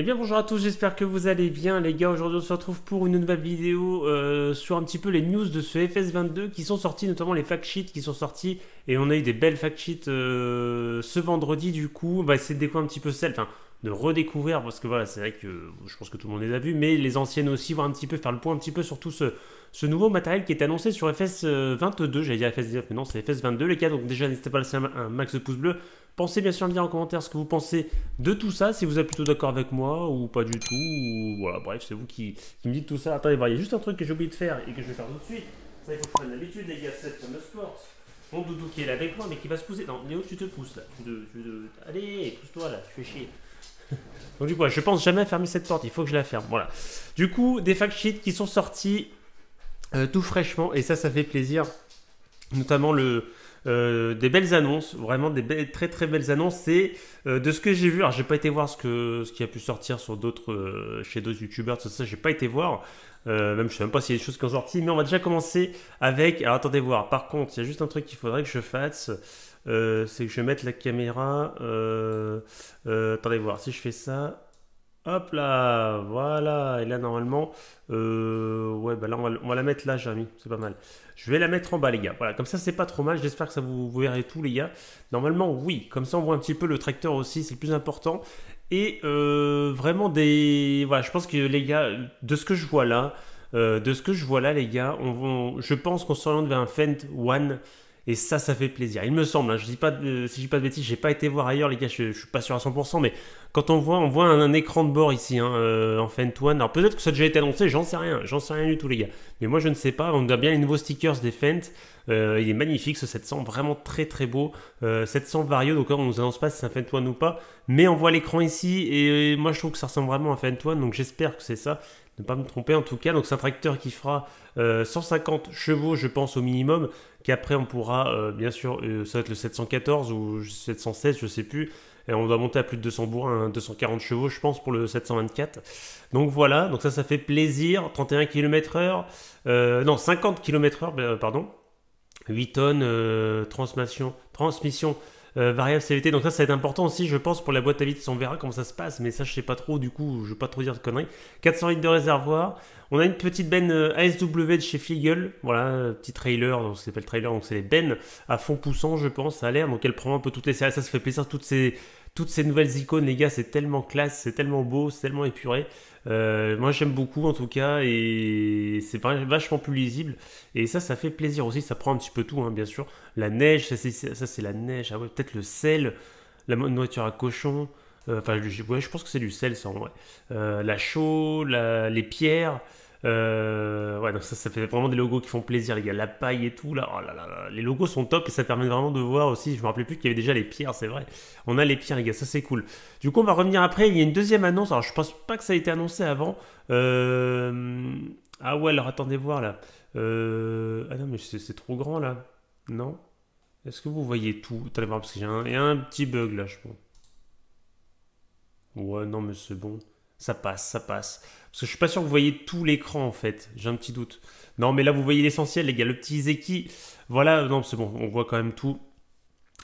Eh bien bonjour à tous, j'espère que vous allez bien les gars. Aujourd'hui on se retrouve pour une nouvelle vidéo sur un petit peu les news de ce FS22 qui sont sortis, notamment les fact sheets qui sont sortis, et on a eu des belles fact sheets ce vendredi. Du coup on va essayer de découvrir un petit peu celles, enfin de redécouvrir, parce que voilà, c'est vrai que je pense que tout le monde les a vues, mais les anciennes aussi, voir un petit peu, faire le point un petit peu sur tout ce nouveau matériel qui est annoncé sur FS22, j'allais dire FS19, mais non c'est FS22 les gars. Donc déjà n'hésitez pas à laisser un max de pouces bleus. Pensez bien sûr à me dire en commentaire ce que vous pensez de tout ça, si vous êtes plutôt d'accord avec moi ou pas du tout, ou voilà, bref, c'est vous qui me dites tout ça. Attendez, il y a juste un truc que j'ai oublié de faire et que je vais faire tout de suite. Ça, il faut prendre l'habitude, les gars, cette fameuse porte. Mon doudou qui est là avec moi, mais qui va se pousser. Non, Léo, tu te pousses là. Allez, pousse-toi là, tu fais chier. Donc, du coup, je pense jamais à fermer cette porte, il faut que je la ferme. Voilà. Du coup, des fact sheets qui sont sortis tout fraîchement, et ça, ça fait plaisir. Notamment des belles annonces, vraiment des belles, très très belles annonces. C'est de ce que j'ai vu, alors j'ai pas été voir ce qui a pu sortir sur d'autres chez d'autres youtubeurs, tout ça j'ai pas été voir, même je sais même pas s'il y a des choses qui ont sorti, mais on va déjà commencer avec, alors attendez voir, par contre il y a juste un truc qu'il faudrait que je fasse, c'est que je vais mettre la caméra, attendez voir, si je fais ça, hop là, voilà, et là normalement, ouais, bah là on va la mettre là, Jérémy, c'est pas mal. Je vais la mettre en bas, les gars, voilà, comme ça c'est pas trop mal, j'espère que ça vous verrez tout, les gars. Normalement, oui, comme ça on voit un petit peu le tracteur aussi, c'est le plus important. Et vraiment des... Voilà, je pense que les gars, de ce que je vois là, les gars, je pense qu'on s'oriente vers un Fendt One. Et ça, ça fait plaisir. Il me semble, hein, je dis pas, si je dis pas de bêtises, j'ai pas été voir ailleurs, les gars, je suis pas sûr à 100%, mais quand on voit un écran de bord ici, hein, en Fendt One. Alors peut-être que ça a déjà été annoncé, j'en sais rien du tout, les gars. Mais moi, je ne sais pas, on a bien les nouveaux stickers des Fendt. Il est magnifique ce 700, vraiment très très beau. 700 Vario, donc là, on nous annonce pas si c'est un Fendt One ou pas, mais on voit l'écran ici, et moi, je trouve que ça ressemble vraiment à un Fendt One, donc j'espère que c'est ça. Ne pas me tromper en tout cas, donc c'est un tracteur qui fera 150 chevaux je pense au minimum, qu'après on pourra bien sûr, ça va être le 714 ou 716 je sais plus, et on doit monter à plus de 200 bourrins, hein, 240 chevaux je pense pour le 724, donc voilà, donc ça fait plaisir, 31 km/h, non 50 km/h, pardon, 8 tonnes, transmission variable CVT, donc ça va être important aussi je pense pour la boîte à vitre, on verra comment ça se passe, mais ça je sais pas trop, du coup je vais pas trop dire de conneries. 400 litres de réservoir, on a une petite benne ASW de chez Fiegel, voilà, petit trailer, donc ça s'appelle trailer, donc c'est les bennes à fond poussant je pense, ça a l'air, donc elle prend un peu toutes les séries, ça se fait plaisir, toutes ces nouvelles icônes les gars, c'est tellement classe, c'est tellement beau, c'est tellement épuré, moi j'aime beaucoup en tout cas, et c'est vachement plus lisible, et ça fait plaisir aussi, ça prend un petit peu tout, hein, bien sûr, la neige, ça c'est la neige, ah ouais, peut-être le sel, la nourriture à cochon, enfin ouais, je pense que c'est du sel ça en vrai, la chaux, les pierres, ouais, donc ça fait vraiment des logos qui font plaisir les gars, la paille et tout là, oh là, là, là. Les logos sont top et ça permet vraiment de voir aussi, je me rappelais plus qu'il y avait déjà les pierres, c'est vrai, on a les pierres les gars, ça c'est cool. Du coup on va revenir après, il y a une deuxième annonce, alors je pense pas que ça a été annoncé avant, ah ouais alors attendez voir là, ah non mais c'est trop grand là, non, est-ce que vous voyez tout, attendez voir parce qu'il y a un petit bug là je pense, ouais non mais c'est bon. Ça passe, parce que je suis pas sûr que vous voyez tout l'écran en fait, j'ai un petit doute. Non mais là vous voyez l'essentiel les gars, le petit Iseki, voilà, non c'est bon, on voit quand même tout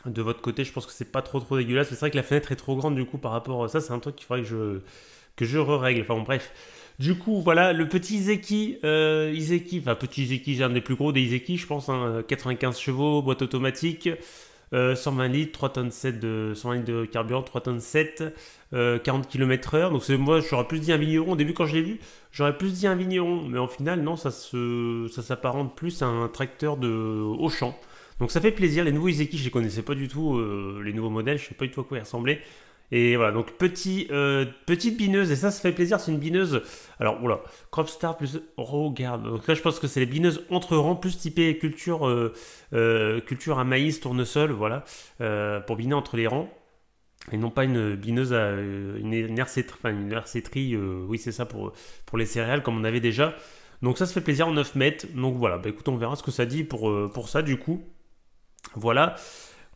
de votre côté, je pense que c'est pas trop dégueulasse, mais c'est vrai que la fenêtre est trop grande du coup par rapport à ça, c'est un truc qu'il faudrait que je re-règle, enfin bon, bref. Du coup voilà, le petit Iseki, enfin petit Iseki, c'est un des plus gros des Iseki je pense, hein, 95 chevaux, boîte automatique. 120 litres, 3,7 tonnes de 120 litres de carburant, 3,7 tonnes, 40 km/h. Donc moi, j'aurais plus dit un vigneron. Au début, quand je l'ai vu, j'aurais plus dit un vigneron. Mais en final, non, ça s'apparente plus à un tracteur de Auchan. Donc ça fait plaisir. Les nouveaux Iseki, je les connaissais pas du tout. Les nouveaux modèles, je sais pas du tout à quoi ils ressemblaient. Et voilà, donc petite bineuse, et ça fait plaisir, c'est une bineuse, alors voilà, Cropstar plus regarde, donc là je pense que c'est les bineuses entre rangs, plus typées culture à maïs, tournesol, voilà, pour biner entre les rangs, et non pas une bineuse à une hercétrie, enfin une hercétrie, oui c'est ça pour les céréales comme on avait déjà, donc ça fait plaisir en 9 mètres, donc voilà, bah écoute on verra ce que ça dit pour ça du coup, voilà.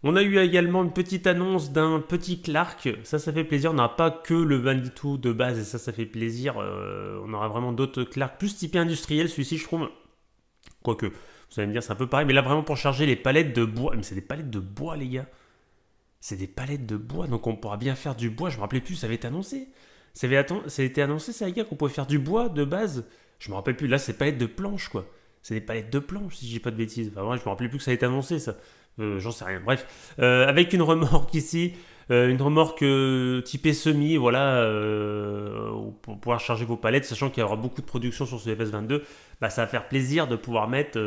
On a eu également une petite annonce d'un petit Clark, ça fait plaisir, on n'aura pas que le Banditou de base et ça fait plaisir, on aura vraiment d'autres Clark, plus typé industriel celui-ci je trouve, quoique vous allez me dire c'est un peu pareil, mais là vraiment pour charger les palettes de bois, mais c'est des palettes de bois les gars, c'est des palettes de bois, donc on pourra bien faire du bois, je me rappelais plus, ça avait été annoncé, Ça a été annoncé, ça, hier, qu'on pouvait faire du bois de base. Je me rappelle plus. Là, c'est palettes de planches, quoi. C'est des palettes de planches, si je dis pas de bêtises. Enfin, bref, je me rappelle plus que ça a été annoncé, ça. J'en sais rien. Bref, avec une remorque ici, une remorque typée semi, voilà, pour pouvoir charger vos palettes, sachant qu'il y aura beaucoup de production sur ce FS22. Bah, ça va faire plaisir de pouvoir mettre,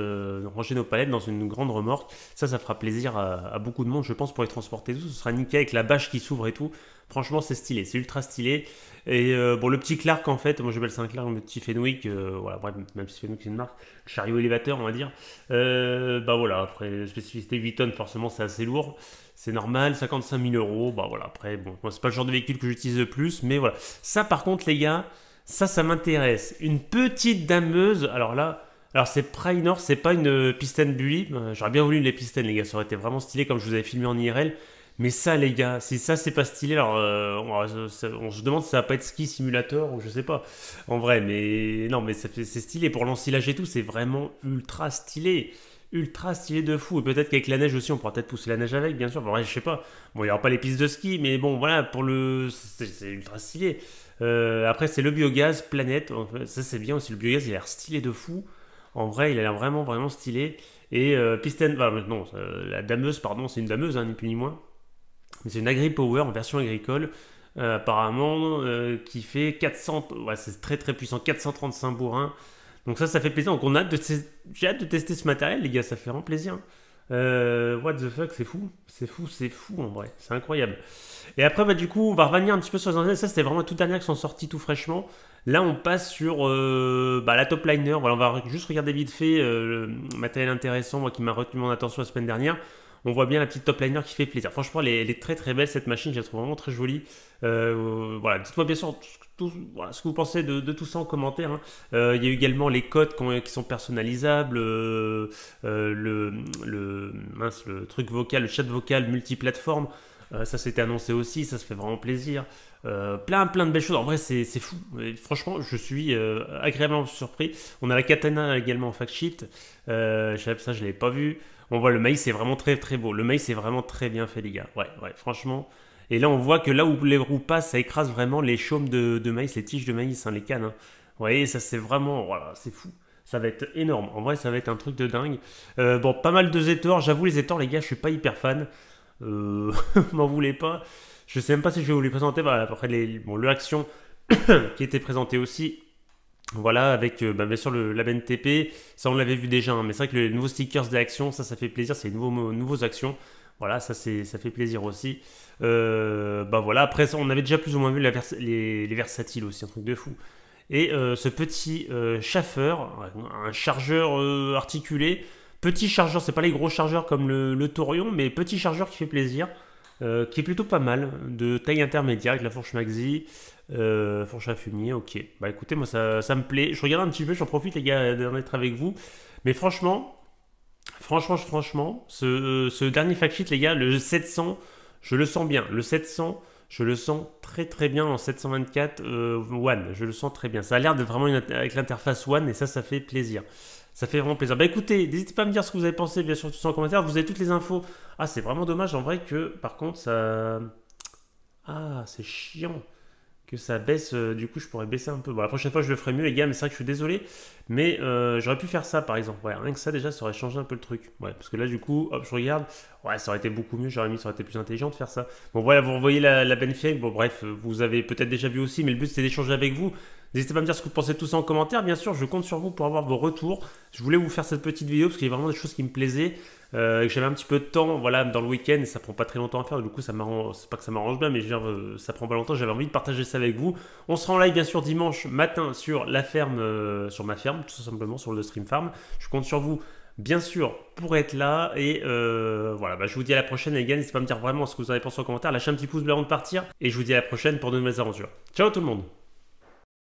ranger nos palettes dans une grande remorque. Ça fera plaisir à beaucoup de monde, je pense, pour les transporter tout. Ce sera nickel avec la bâche qui s'ouvre et tout. Franchement, c'est stylé, c'est ultra stylé. Et bon, le petit Clark, en fait, moi j'appelle ça un Clark, le petit Fenwick, voilà, bref, même si Fenwick c'est une marque, chariot élévateur, on va dire. Bah voilà, après, spécificité 8 tonnes, forcément, c'est assez lourd. C'est normal, 55 000 €. Bah voilà, après, bon, moi c'est pas le genre de véhicule que j'utilise le plus, mais voilà. Ça, par contre, les gars, ça m'intéresse. Une petite dameuse, alors là. Alors c'est Primor, c'est pas une pistène bully. J'aurais bien voulu les pistènes, les gars, ça aurait été vraiment stylé comme je vous avais filmé en IRL. Mais ça, les gars, si ça c'est pas stylé, alors on se demande si ça va pas être ski simulator ou je sais pas. En vrai, mais non, mais c'est stylé pour l'ensilage et tout, c'est vraiment ultra stylé de fou. Et peut-être qu'avec la neige aussi, on pourra peut-être pousser la neige avec, bien sûr. Bon, ouais, je sais pas. Bon, il n'y aura pas les pistes de ski, mais bon, voilà, pour le, c'est ultra stylé. Après, c'est le biogaz planète. Ça, c'est bien aussi. Le biogaz, il a l'air stylé de fou. En vrai, il a l'air vraiment stylé. Et Pisten, bah, non, la dameuse, pardon, c'est une dameuse, hein, ni plus ni moins. Mais c'est une Agri-Power en version agricole, apparemment, qui fait 400, ouais, c'est très puissant, 435 bourrins. Donc ça fait plaisir. Donc on a hâte j'ai hâte de tester ce matériel, les gars, ça fait vraiment plaisir. What the fuck, c'est fou. C'est fou en vrai, c'est incroyable. Et après, bah, du coup, on va revenir un petit peu sur les anciennes. Ça, c'était vraiment toute dernière qui sont sorties tout fraîchement. Là, on passe sur bah, la top liner. Voilà, on va juste regarder vite fait le matériel intéressant, moi, qui m'a retenu mon attention la semaine dernière. On voit bien la petite top liner qui fait plaisir. Franchement, elle est très belle, cette machine, je la trouve vraiment très jolie. Voilà, dites-moi bien sûr voilà, ce que vous pensez de tout ça en commentaire, hein. Il y a également les codes qui sont personnalisables, le truc vocal, le chat vocal multiplateforme. Ça s'était annoncé aussi, ça se fait vraiment plaisir. Plein de belles choses. En vrai, c'est fou. Et franchement, je suis agréablement surpris. On a la katana également en fact sheet. Ça, je l'avais pas vu. On voit le maïs, c'est vraiment très beau. Le maïs, c'est vraiment très bien fait, les gars. Ouais, franchement. Et là, on voit que là où les roues passent, ça écrase vraiment les chaumes de maïs, les tiges de maïs, hein, les cannes. Hein. Vous voyez, ça, c'est vraiment... Voilà, c'est fou. Ça va être énorme. En vrai, ça va être un truc de dingue. Bon, pas mal de Zetor. J'avoue, les Zetor, les gars, je suis pas hyper fan. M'en voulez pas. Je sais même pas si je vais vous les présenter. Bah, après, bon, le Action qui était présenté aussi. Voilà, avec bah, bien sûr la BNTP, ça on l'avait vu déjà, hein, mais c'est vrai que les nouveaux stickers d'action, ça fait plaisir, c'est les nouveaux actions, voilà, ça fait plaisir aussi. Bah voilà, après ça, on avait déjà plus ou moins vu les versatiles aussi, un truc de fou. Et ce petit chaffeur, un chargeur articulé, petit chargeur, c'est pas les gros chargeurs comme le Torion, mais petit chargeur qui fait plaisir. Qui est plutôt pas mal, de taille intermédiaire avec la fourche maxi, fourche à fumier, ok. Bah écoutez, moi ça me plaît, je regarde un petit peu, j'en profite les gars d'en être avec vous, mais franchement, ce dernier fact sheet les gars, le 700, je le sens bien, le 700, je le sens très bien en 724 One, je le sens très bien, ça a l'air d'être vraiment avec l'interface One et ça fait plaisir. Ça fait vraiment plaisir. Bah écoutez, n'hésitez pas à me dire ce que vous avez pensé, bien sûr, tout ça en commentaire. Vous avez toutes les infos. Ah, c'est vraiment dommage, en vrai, que, par contre, ça... Ah, c'est chiant que ça baisse. Du coup, je pourrais baisser un peu. Bon, la prochaine fois, je le ferai mieux, les gars, mais c'est vrai que je suis désolé. Mais j'aurais pu faire ça, par exemple. Ouais, rien que ça, déjà, ça aurait changé un peu le truc. Ouais, parce que là, du coup, hop, je regarde. Ouais, ça aurait été beaucoup mieux. J'aurais mis, ça aurait été plus intelligent de faire ça. Bon, voilà, vous revoyez la Fiegel. Bon, bref, vous avez peut-être déjà vu aussi, mais le but, c'est d'échanger avec vous. N'hésitez pas à me dire ce que vous pensez de tout ça en commentaire. Bien sûr, je compte sur vous pour avoir vos retours. Je voulais vous faire cette petite vidéo parce qu'il y a vraiment des choses qui me plaisaient. J'avais un petit peu de temps, voilà, dans le week-end. Et ça prend pas très longtemps à faire. Du coup, ça m'arrange. C'est pas que ça m'arrange bien, mais genre, ça prend pas longtemps. J'avais envie de partager ça avec vous. On sera en live, bien sûr, dimanche matin sur la ferme, sur ma ferme, tout simplement sur le Stream Farm. Je compte sur vous, bien sûr, pour être là. Et voilà, bah, je vous dis à la prochaine. Les gars, n'hésitez pas à me dire vraiment ce que vous avez pensé en commentaire. Lâchez un petit pouce bleu avant de partir. Et je vous dis à la prochaine pour de nouvelles aventures. Ciao tout le monde.